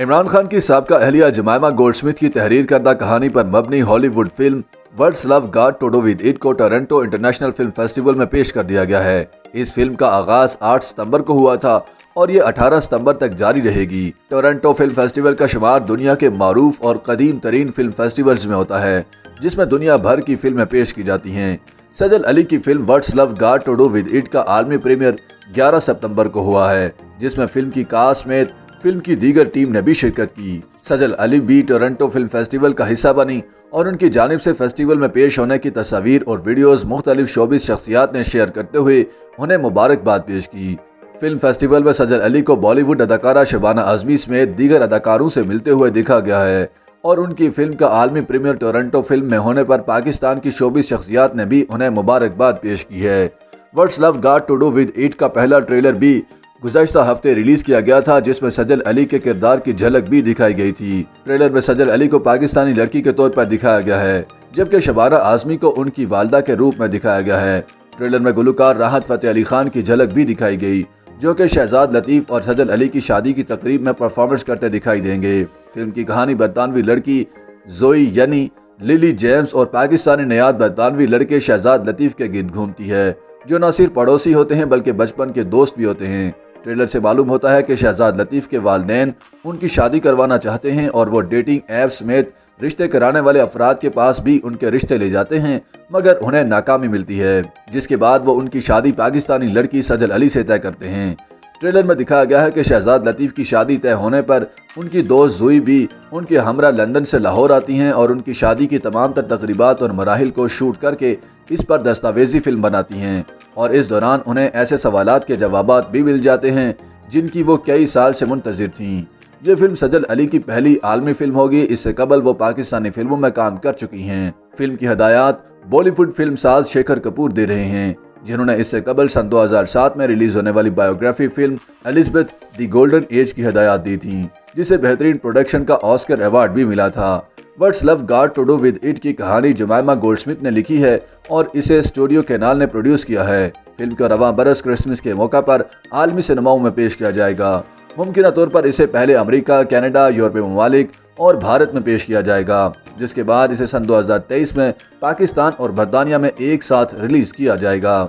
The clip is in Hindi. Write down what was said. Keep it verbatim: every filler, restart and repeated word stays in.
इमरान खान की साबिका अहलिया जमाइमा गोल्डस्मिथ की तहरीर करदा कहानी पर मबनी Hollywood film what's love got to do with it को टोरंटो इंटरनेशनल फिल्म फेस्टिवल में पेश कर दिया गया है। इस फिल्म का आगाज आठ सितंबर को हुआ था और ये अठारह सितंबर तक जारी रहेगी। टोरंटो फिल्म फेस्टिवल का शुमार दुनिया के मारूफ और कदीम तरीन फिल्म फेस्टिवल्स में होता है, जिसमें दुनिया भर की फिल्में पेश की जाती हैं। सजल अली की film what's love got to do with it का आलमी प्रीमियर ग्यारह सितंबर को हुआ है, जिसमें फिल्म की कास्ट में फिल्म की दीगर टीम ने भी शिरकत की। सजल अली भी टोरंटो फिल्म फेस्टिवल का हिस्सा बनी और उनकी जानिब से फेस्टिवल में पेश होने की तस्वीर और वीडियोस मुख्तलिफ शोबिज़ शख्सियात ने शेयर करते हुए उन्हें मुबारकबाद पेश की। फिल्म फेस्टिवल में सजल अली को बॉलीवुड अदाकारा शबाना आज़मी समेत दीगर अदाकारों से मिलते हुए देखा गया है और उनकी फिल्म का आलमी प्रीमियर टोरंटो फिल्म में होने पर पाकिस्तान की शोबिज़ शख्सियात ने भी उन्हें मुबारकबाद पेश की है। What's love got to do with it का पहला ट्रेलर भी गुज़श्ता हफ्ते रिलीज किया गया था, जिसमें सजल अली के किरदार की झलक भी दिखाई गई थी। ट्रेलर में सजल अली को पाकिस्तानी लड़की के तौर पर दिखाया गया है, जबकि शबाना आज़मी को उनकी वालदा के रूप में दिखाया गया है। ट्रेलर में गुलकार राहत फतेह अली खान की झलक भी दिखाई गई, जो कि शहजाद लतीफ और सजल अली की शादी की तकरीब में परफॉर्मेंस करते दिखाई देंगे। फिल्म की कहानी बरतानवी लड़की जोई यानी लिली जेम्स और पाकिस्तानी नयाद बरतानवी लड़के शहजाद लतीफ के गिर्द घूमती है, जो न सिर्फ पड़ोसी होते हैं बल्कि बचपन के दोस्त भी होते हैं। ट्रेलर से मालूम होता है कि शहजाद लतीफ़ के वालिदैन उनकी शादी करवाना चाहते हैं और वो डेटिंग ऐप्स में रिश्ते कराने वाले अफराद के पास भी उनके रिश्ते ले जाते हैं, मगर उन्हें नाकामी मिलती है, जिसके बाद वो उनकी शादी पाकिस्तानी लड़की सजल अली से तय करते हैं। ट्रेलर में दिखाया गया है कि शहजाद लतीफ़ की शादी तय होने पर उनकी दोस्त जुई भी उनके हमरा लंदन से लाहौर आती हैं और उनकी शादी की तमाम तर तकरीबात और मराहिल को शूट करके इस पर दस्तावेजी फिल्म बनाती हैं और इस दौरान उन्हें ऐसे सवालात के जवाबात भी मिल जाते हैं जिनकी वो कई साल से मुंतज़िर थीं। ये फिल्म सजल अली की पहली आलमी फिल्म होगी। इससे कबल वो पाकिस्तानी फिल्मों में काम कर चुकी हैं। फिल्म की हदायत बॉलीवुड फिल्म साज शेखर कपूर दे रहे हैं, जिन्होंने इससे कबल सन दो हज़ार सात में रिलीज होने वाली biography film Elizabeth the golden age की हदायत दी थी, जिसे बेहतरीन प्रोडक्शन का ऑस्कर अवार्ड भी मिला था। What's love got to do with it की कहानी जमाइमा गोल्डस्मिथ ने लिखी है और इसे स्टूडियो कैनाल ने प्रोड्यूस किया है। फिल्म को रवां बरस क्रिसमस के मौका पर आलमी सिनेमाओं में पेश किया जाएगा। मुमकिन तौर पर इसे पहले अमेरिका, कनाडा, यूरोपीय ममालिक और भारत में पेश किया जाएगा, जिसके बाद इसे सन दो हज़ार तेईस में पाकिस्तान और बरतानिया में एक साथ रिलीज किया जाएगा।